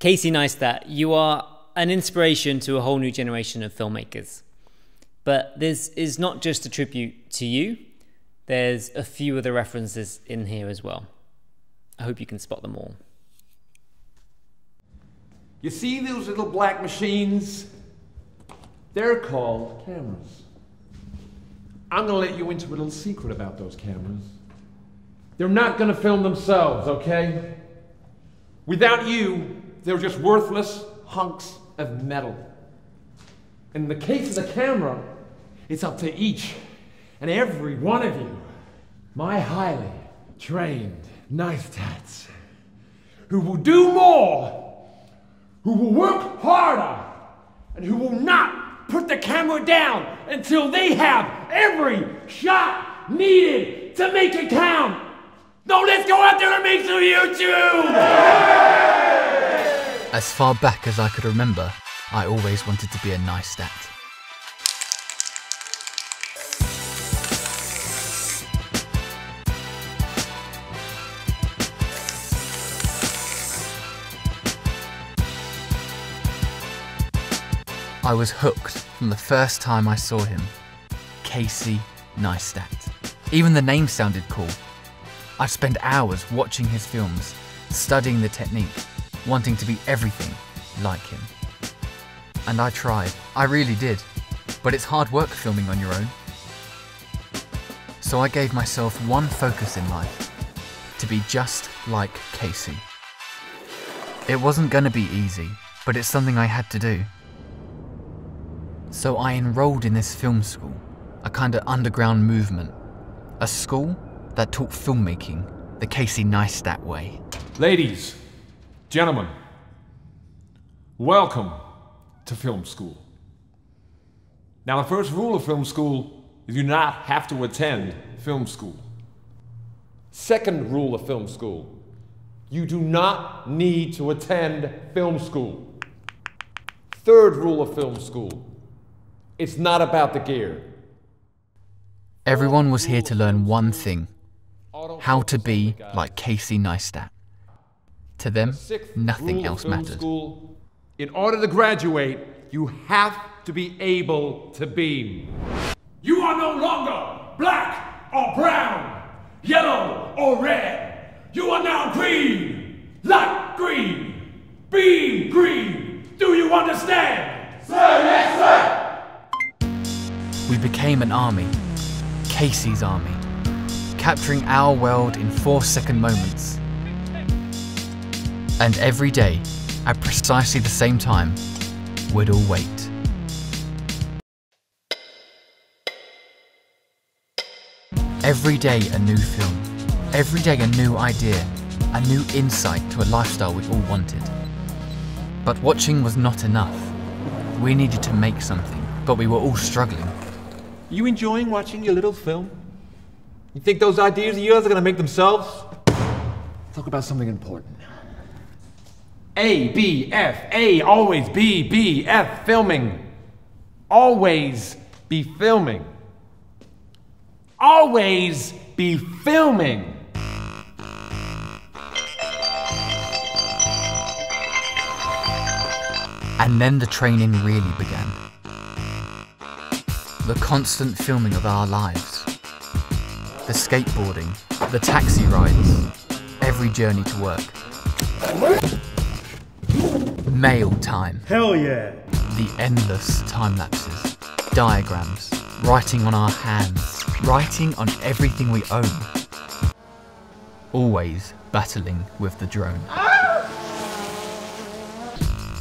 Casey Neistat, you are an inspiration to a whole new generation of filmmakers. But this is not just a tribute to you. There's a few other references in here as well. I hope you can spot them all. You see those little black machines? They're called cameras. I'm gonna let you into a little secret about those cameras. They're not gonna film themselves, okay? Without you, they're just worthless hunks of metal. In the case of the camera, it's up to each and every one of you, my highly trained Neistats, who will do more, who will work harder, and who will not put the camera down until they have every shot needed to make it count. No, let's go out there and make some YouTube! As far back as I could remember, I always wanted to be a Neistat. I was hooked from the first time I saw him. Casey Neistat. Even the name sounded cool. I'd spend hours watching his films, studying the technique, wanting to be everything like him. And I tried, I really did. But it's hard work filming on your own. So I gave myself one focus in life, to be just like Casey. It wasn't gonna be easy, but it's something I had to do. So I enrolled in this film school, a kind of underground movement, a school that taught filmmaking the Casey Neistat way. Ladies, gentlemen, welcome to film school. Now the first rule of film school is you do not have to attend film school. Second rule of film school, you do not need to attend film school. Third rule of film school, it's not about the gear. Everyone was here to learn one thing, how to be like Casey Neistat. To them, nothing else mattered. In order to graduate, you have to be able to beam. You are no longer black or brown, yellow or red. You are now green, light green, beam green. Do you understand? Sir, yes, sir. We became an army, Casey's army, capturing our world in 4-second moments. And every day, at precisely the same time, we'd all wait. Every day a new film, every day a new idea, a new insight to a lifestyle we all wanted. But watching was not enough. We needed to make something, but we were all struggling. You enjoying watching your little film? You think those ideas of yours are gonna make themselves? Let's talk about something important. A, B, F, A, always B, F, filming. Always be filming. Always be filming. And then the training really began. The constant filming of our lives. The skateboarding, the taxi rides, every journey to work. Mail time. Hell yeah! The endless time lapses, diagrams, writing on our hands, writing on everything we own. Always battling with the drone.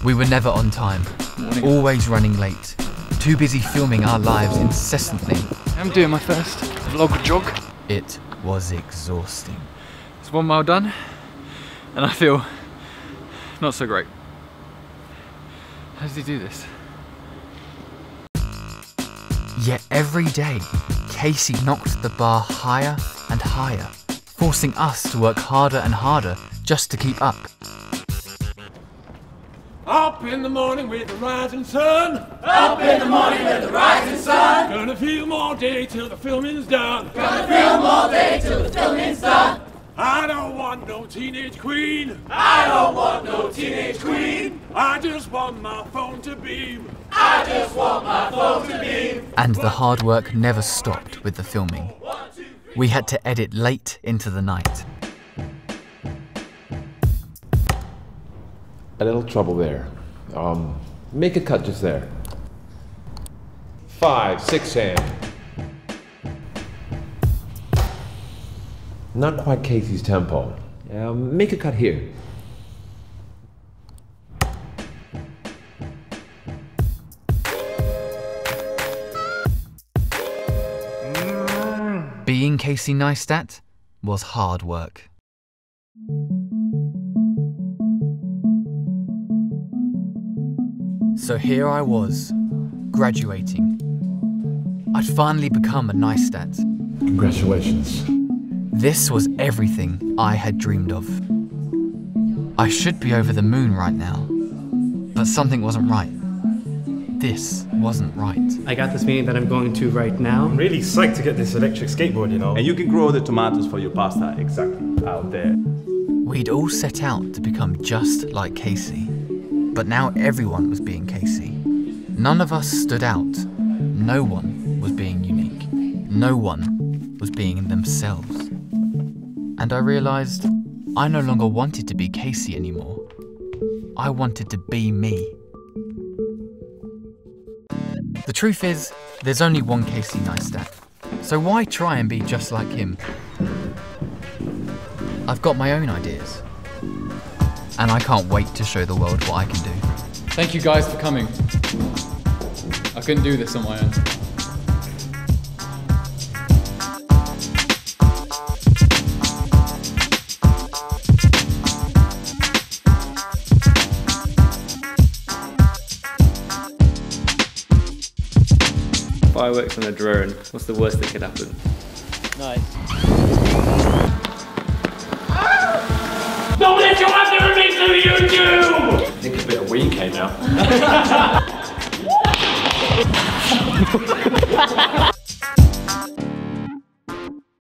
We were never on time, always running late. Too busy filming our lives incessantly. I'm doing my first vlog jog. It was exhausting. It's 1 mile done, and I feel not so great. How does he do this? Yet every day, Casey knocked the bar higher and higher, forcing us to work harder and harder just to keep up. Up in the morning with the rising sun. Up in the morning with the rising sun. Gonna film all day till the filming's done. Gonna film all day till the filming's done. I don't want no teenage queen. I don't want no teenage queen. I just want my phone to beam. I just want my phone to beam. And the hard work never stopped with the filming. We had to edit late into the night. A little trouble there. Make a cut just there. 5, 6 hand. Not quite Casey's tempo. Make a cut here. Being Casey Neistat was hard work. So here I was, graduating. I'd finally become a Neistat. Congratulations. This was everything I had dreamed of. I should be over the moon right now, but something wasn't right. This wasn't right. I got this meeting that I'm going to right now. I'm really psyched to get this electric skateboard, you know. And you can grow the tomatoes for your pasta exactly out there. We'd all set out to become just like Casey, but now everyone was being Casey. None of us stood out. No one was being unique. No one was being themselves. And I realised I no longer wanted to be Casey anymore. I wanted to be me. The truth is, there's only one Casey Neistat, so why try and be just like him? I've got my own ideas, and I can't wait to show the world what I can do. Thank you guys for coming. I couldn't do this on my own. Fireworks on a drone. What's the worst that could happen? Nice. Don't let your hand over me through YouTube! I think it's a bit of weed came out.